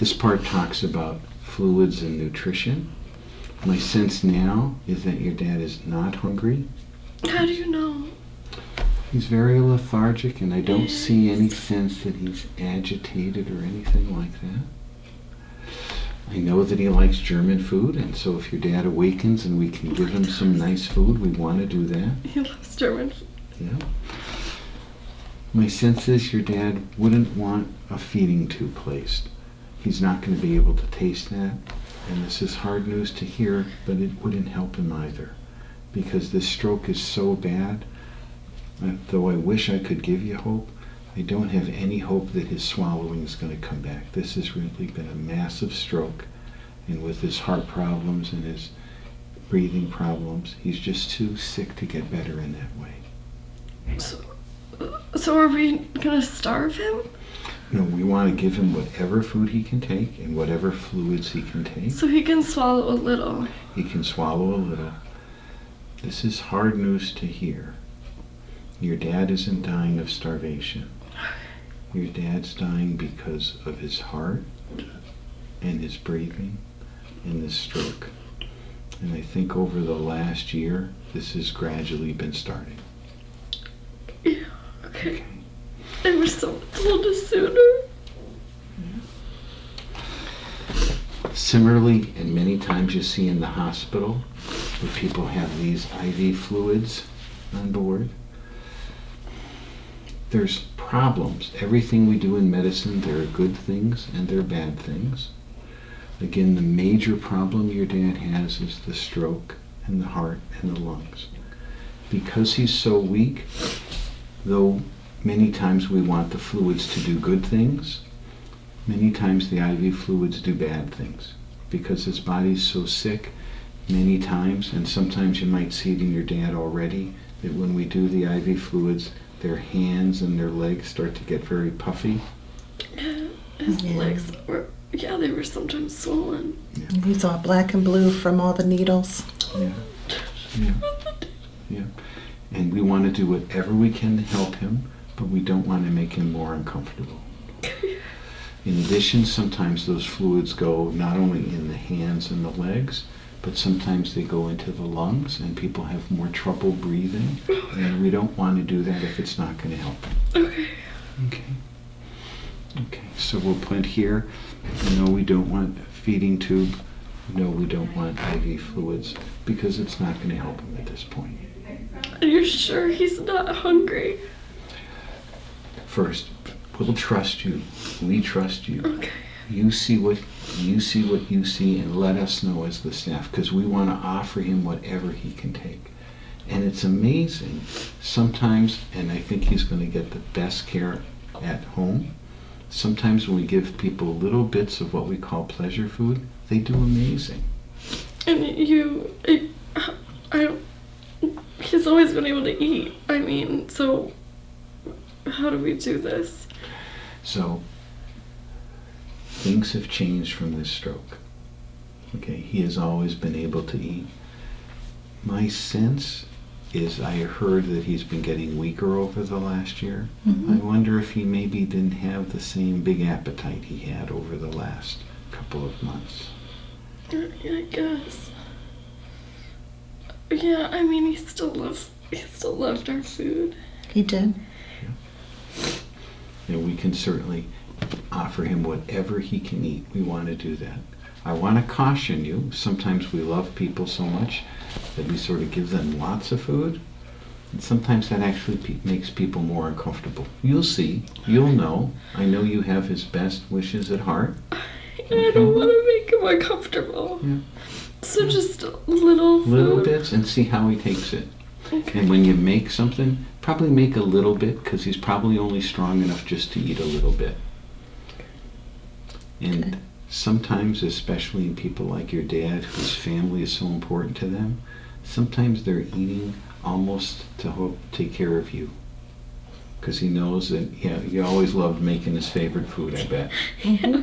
This part talks about fluids and nutrition. My sense now is that your dad is not hungry. How do you know? He's very lethargic, and I don't see any sense that he's agitated or anything like that. I know that he likes German food, and so if your dad awakens and we can give him some nice food, we want to do that. He loves German food. Yeah. My sense is your dad wouldn't want a feeding tube placed. He's not going to be able to taste that, and this is hard news to hear, but it wouldn't help him either, because this stroke is so bad. Though I wish I could give you hope, I don't have any hope that his swallowing is going to come back. This has really been a massive stroke, and with his heart problems and his breathing problems, he's just too sick to get better in that way. So are we going to starve him? No, we want to give him whatever food he can take and whatever fluids he can take. So he can swallow a little. He can swallow a little. This is hard news to hear. Your dad isn't dying of starvation. Your dad's dying because of his heart and his breathing and his stroke. And I think over the last year, this has gradually been starting. Yeah, okay. I wish someone told us sooner. Similarly, and many times you see in the hospital where people have these IV fluids on board, there's problems. Everything we do in medicine, there are good things and there are bad things. Again, the major problem your dad has is the stroke and the heart and the lungs. Because he's so weak, though many times we want the fluids to do good things, many times the IV fluids do bad things. Because his body's so sick many times, and sometimes you might see it in your dad already, that when we do the IV fluids, their hands and their legs start to get very puffy. His legs were, they were sometimes swollen. Yeah. He's all black and blue from all the needles. Yeah. Yeah. Yeah. And we want to do whatever we can to help him, but we don't want to make him more uncomfortable. In addition, sometimes those fluids go not only in the hands and the legs, but sometimes they go into the lungs, and people have more trouble breathing, and we don't want to do that if it's not going to help them. Okay. Okay. Okay. So we'll put here, no, we don't want a feeding tube, no, we don't want IV fluids, because it's not going to help them at this point. Are you sure he's not hungry? First, we'll trust you. We trust you. Okay. You see what you see and let us know as the staff, because we want to offer him whatever he can take. And it's amazing sometimes, and I think he's going to get the best care at home. Sometimes when we give people little bits of what we call pleasure food, they do amazing. And he's always been able to eat. I mean, so how do we do this? So things have changed from this stroke. Okay, he has always been able to eat. My sense is I heard that he's been getting weaker over the last year. Mm-hmm. I wonder if he maybe didn't have the same big appetite he had over the last couple of months. I guess. Yeah, I mean, he still loved our food. He did. Yeah. And we can certainly offer him whatever he can eat. We want to do that. I want to caution you. Sometimes we love people so much that we sort of give them lots of food. And sometimes that actually makes people more uncomfortable. You'll see. You'll know. I know you have his best wishes at heart. I don't want to make him uncomfortable. Yeah. So just little bits, and see how he takes it. Okay. And when you make something, probably make a little bit, because he's probably only strong enough just to eat a little bit. And okay. Sometimes, especially in people like your dad, whose family is so important to them, sometimes they're eating almost to take care of you. Because he knows that, you always loved making his favorite food, I bet. Yeah.